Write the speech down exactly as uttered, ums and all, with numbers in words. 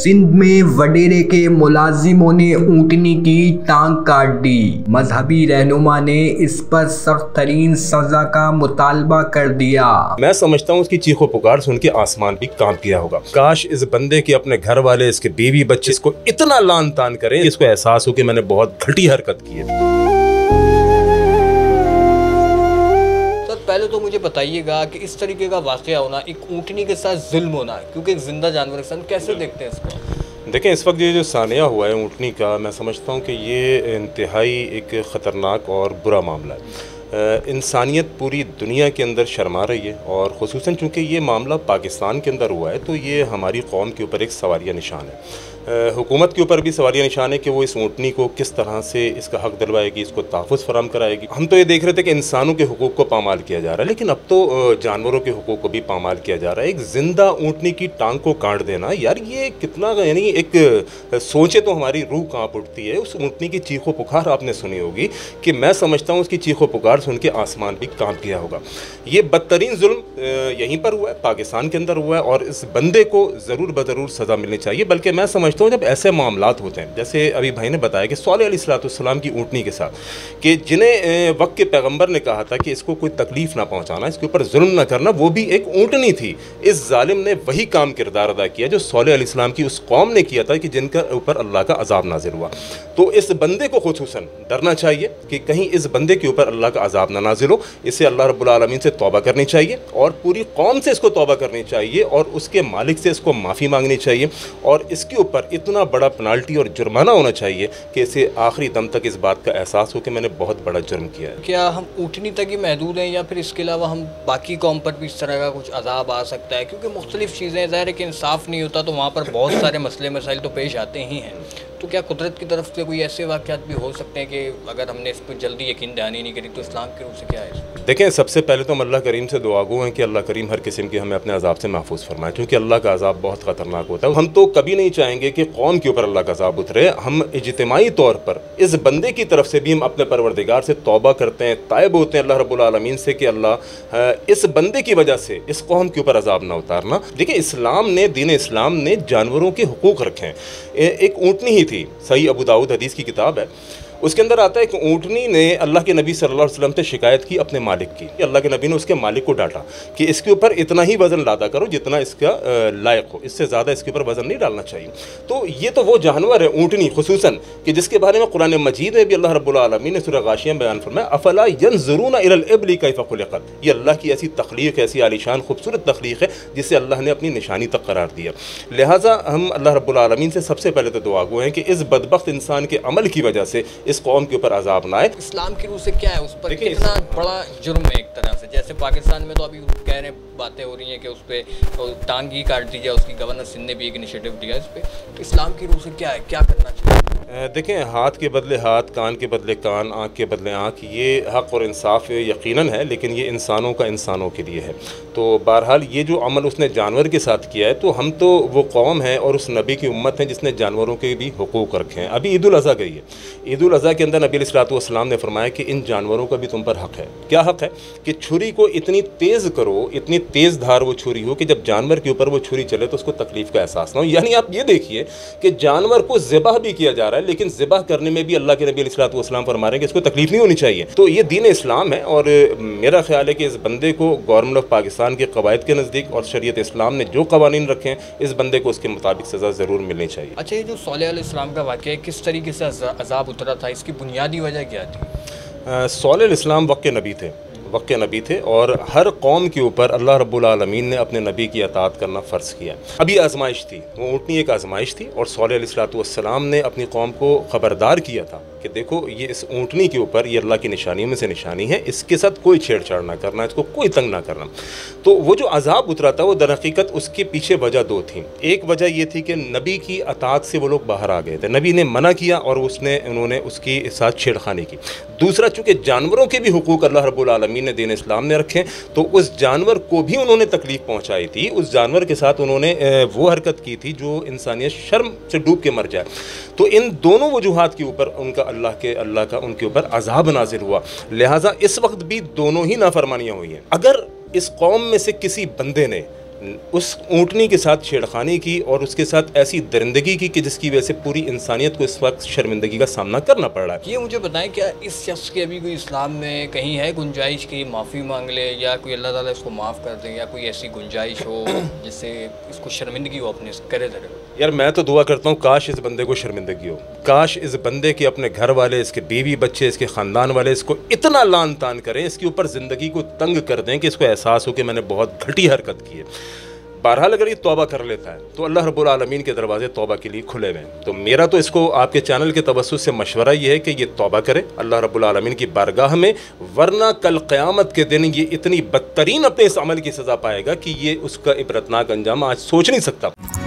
सिंध में वडेरे के मुलाजिमों ने ऊँटनी की टांग काट दी। मजहबी रहनुमा ने इस पर सख्त तरीन सजा का मुतालबा कर दिया। मैं समझता हूँ उसकी चीखो पुकार सुन के आसमान भी कांप गया होगा। काश इस बंदे के अपने घर वाले, इसके बीवी बच्चे इसको इतना लान तान करें, इसको एहसास हो कि मैंने बहुत घटी हरकत की है। पहले तो मुझे बताइएगा कि इस तरीके का वाक़या होना, एक ऊँटनी के साथ जुल्म होना, क्योंकि एक जिंदा जानवर के साथ, कैसे देखते हैं इसको? देखें, इस वक्त ये जो सानिया हुआ है ऊँटनी का, मैं समझता हूँ कि ये इंतहाई एक ख़तरनाक और बुरा मामला है। इंसानियत पूरी दुनिया के अंदर शर्मा रही है और ख़ुसूसन चूँकि ये मामला पाकिस्तान के अंदर हुआ है तो ये हमारी कौम के ऊपर एक सवालिया निशान है। हुकूमत के ऊपर भी सवालिया निशान है कि वो इस ऊँटनी को किस तरह से इसका हक़ दिलवाएगी, इसको तहफ़ुज़ फराहम कराएगी। हम तो ये देख रहे थे कि इंसानों के हुकूक़ को पामाल किया जा रहा है, लेकिन अब तो जानवरों के हुकूक़ को भी पामाल किया जा रहा है। एक ज़िंदा ऊँटनी की टांग को काट देना, यार ये कितना, यानी एक सोचे तो हमारी रूह काँप उठती है। उस ऊँटनी की चीखो पुकार आपने सुनी होगी कि मैं समझता हूँ उसकी चीखो पुकार सुन के आसमान भी काँप गया होगा। ये बदतरीन जुल्म यहीं पर हुआ है, पाकिस्तान के अंदर हुआ है और इस बंदे को ज़रूर बज़रूर सज़ा मिलनी चाहिए। बल्कि मैं समझता तो जब ऐसे मामलात होते हैं जैसे अभी भाई ने बताया कि सॉलेह अलैहिस्सलाम की ऊँटनी के साथ, कि जिन्हें वक्त के पैगंबर ने कहा था कि इसको कोई तकलीफ़ ना पहुंचाना, इसके ऊपर जुल्म ना करना, वो भी एक ऊँटनी थी। इस जालिम ने वही काम किरदार अदा किया जो सॉलेह अलैहिस्सलाम की उस कौम ने किया था कि जिनका ऊपर अल्लाह का अजाब नाजिल हुआ। तो इस बंदे को खुसूसन डरना चाहिए कि कहीं इस बंदे के ऊपर अल्लाह का अजाब ना नाजिल हो। इसे अल्लाह रब्बुल आलमीन से तौबा करनी चाहिए और पूरी कौम से इसको तौबा करनी चाहिए और उसके मालिक से इसको माफ़ी मांगनी चाहिए और इसके ऊपर इतना बड़ा पेनाल्टी और जुर्माना होना चाहिए कि इसे आखिरी दम तक इस बात का एहसास हो कि मैंने बहुत बड़ा जुर्म किया है। क्या हम ऊँटनी तक ही महदूद हैं या फिर इसके अलावा हम बाकी कौम पर भी इस तरह का कुछ अजाब आ सकता है? क्योंकि मुख्तलिफ चीज़ें, ज़ाहिर है कि इंसाफ नहीं होता तो वहाँ पर बहुत सारे मसले मसाइल तो पेश आते ही हैं। तो क्या कुदरत की तरफ से कोई ऐसे वाक़यात भी हो सकते हैं कि अगर हमने इस पर जल्दी यकीन दहानी नहीं करी तो इस्लाम के रूप से क्या है? देखें, सबसे पहले तो हम अल्लाह करीम से दुआ गो हैं कि अल्लाह करीम हर किस्म के हमें अपने अजाब से महफूज फरमाए, क्योंकि अल्लाह का अजाब बहुत ख़तरनाक होता है। हम तो कभी नहीं चाहेंगे कि कौम के ऊपर अल्लाह का अजाब उतरे। हम इज्तिमाई तौर पर इस बंदे की तरफ से भी हम अपने परवरदिगार से तौबा करते हैं, तायब होते हैं अल्लाह रब्बुल आलमीन से कि अल्लाह इस बंदे की वजह से इस कौम के ऊपर अजाब ना उतारना। देखिए, इस्लाम ने, दीन इस्लाम ने जानवरों के हुकूक़ रखे हैं। एक ऊँटनी ही थी, सही अबू दाऊद हदीस की किताब है, उसके अंदर आता है कि ऊँटनी ने अल्लाह के नबी सल्लल्लाहु अलैहि वसल्लम से शिकायत की अपने मालिक की। अल्लाह के नबी ने उसके मालिक को डांटा कि इसके ऊपर इतना ही वज़न लादा करो जितना इसका लायक हो, इससे ज़्यादा इसके ऊपर वज़न नहीं डालना चाहिए। तो ये तो वो जानवर है ऊँटनी खुसूसन कि जिसके बारे में कुरान मजीद में भी अल्लाह रब्बुल आलमीन ने सूरह गाशिया में बयान फरमाया, अफला यंज़ुरूना इलल इब्ली कैफ़ खुलिक़त। ये अल्लाह की ऐसी तख्लीक़, ऐसी आलीशान खूबसूरत तख्लीक़ है जिसे अल्लाह ने अपनी निशानी तक करार दिया। लिहाजा हम अल्लाह रब्बुल आलमीन से सबसे पहले तो दुआ गो हैं कि इस बदबख्त इंसान के अमल की वजह से इस कौम के ऊपर अजाब ना आए। इस्लाम की रूह से क्या है उस पर कितना बड़ा जुर्म है? एक तरह से जैसे पाकिस्तान में तो अभी कह रहे हैं, बातें हो रही हैं कि उस पर तो टांग ही काट दी जाए, उसकी गवर्नर सिंध ने भी एक इनिशिएटिव दिया इस पर। तो इस्लाम की रूह से क्या है, क्या करना चाहिए? देखें, हाथ के बदले हाथ, कान के बदले कान, आँख के बदले आँख, ये हक़ और इंसाफ यकीनन है, लेकिन ये इंसानों का इंसानों के लिए है। तो बहरहाल ये जो अमल उसने जानवर के साथ किया है, तो हम तो वो कौम है और उस नबी की उम्मत है जिसने जानवरों के भी हुकूक़ रखे हैं। अभी ईदुल अज़हा गई है, ईदुल अज़हा के अंदर नबी अलैहिस्सलातु वस्सलाम ने फरमाया कि इन जानवरों का भी तुम पर हक़ है। क्या हक़ है? कि छुरी को इतनी तेज़ करो, इतनी तेज़ धार वो छुरी हो कि जब जानवर के ऊपर वो छुरी चले तो उसको तकलीफ़ का एहसास ना हो। यानी आप ये देखिए कि जानवर को ज़िबाह भी किया जा रहा है, लेकिन ज़िबाह करने में भी अल्लाह के नबी अलैहिस्सलातु वस्सलाम फरमा रहे हैं कि इसको तकलीफ़ नहीं होनी चाहिए। तो ये दीन इस्लाम है और मेरा ख्याल है कि इस बंदे को गवर्नमेंट ऑफ पाकिस्तान के कवायद के नज़दीक और शरीयत इस्लाम ने जो कवानीन रखे हैं, इस बंदे को उसके मुताबिक सज़ा ज़रूर मिलनी चाहिए। अच्छा, ये जो सॉलेह अलैहिस्सलाम का वाक़या है, किस तरीके से अजाब उतरा था, इसकी बुनियादी वजह क्या थी? सॉलेह अलैहिस्सलाम वक्त के नबी थे, वक्त के नबी थे और हर कौम के ऊपर अल्लाह रब्बुल आलमीन ने अपने नबी की अतात करना फ़र्ज़ किया। अभी आजमाइश थी, वो ऊँटनी एक आजमाइश थी और सॉलेह अलैहिस्सलातु वस्सलाम ने अपनी कौम को ख़बरदार किया था कि देखो ये इस ऊँटनी के ऊपर, ये अल्लाह की निशानियों में से निशानी है, इसके साथ कोई छेड़छाड़ ना करना, इसको कोई तंग ना करना। तो वो जो अजाब उतरा था वो दरहकीकत उसके पीछे वजह दो थी। एक वजह ये थी कि नबी की अतात से वो लोग बाहर आ गए थे, नबी ने मना किया और उसने उन्होंने उसके साथ छेड़खानी की। दूसरा, चूँकि जानवरों के भी हुकूक़ अल्लाह रब्बुल आलमीन ने दीन इस्लाम ने रखे, तो उस जानवर को भी उन्होंने तकलीफ़ पहुँचाई थी, उस जानवर के साथ उन्होंने वो हरकत की थी जो इंसानियत शर्म से डूब के मर जाए। तो इन दोनों वजूहात के ऊपर उनका अल्लाह के अल्लाह का उनके ऊपर अजाब नाजिल हुआ। लिहाजा इस वक्त भी दोनों ही नाफरमानियाँ हुई हैं। अगर इस कौम में से किसी बंदे ने उस ऊँटनी के साथ छेड़खानी की और उसके साथ ऐसी दरिंदगी की कि जिसकी वजह से पूरी इंसानियत को इस वक्त शर्मिंदगी का सामना करना पड़ रहा है। ये मुझे बताएं क्या इस शख्स के अभी कोई इस्लाम में कहीं है गुंजाइश की माफ़ी मांग ले या कोई अल्लाह ताला इसको माफ़ कर दे या कोई ऐसी गुंजाइश हो जिससे इसको शर्मिंदगी हो अपने करे धरे? यार मैं तो दुआ करता हूँ काश इस बंदे को शर्मिंदगी हो, काश इस बंदे के अपने घर वाले, इसके बीवी बच्चे, इसके ख़ानदान वाले इसको इतना लान तान करें, इसके ऊपर ज़िंदगी को तंग कर दें कि इसको एहसास हो कि मैंने बहुत घटी हरकत की है। बहरहाल अगर ये तौबा कर लेता है तो अल्लाह रब्बुल आलमीन के दरवाजे तौबा के लिए खुले हुए हैं। तो मेरा तो इसको आपके चैनल के तवस्सुत से मशवरा ये है कि ये तौबा करे अल्लाह रब्बुल आलमीन की बारगाह में, वरना कल क़यामत के दिन ये इतनी बदतरीन अपने इस अमल की सज़ा पाएगा कि ये उसका इबरतनाक अंजाम आज सोच नहीं सकता।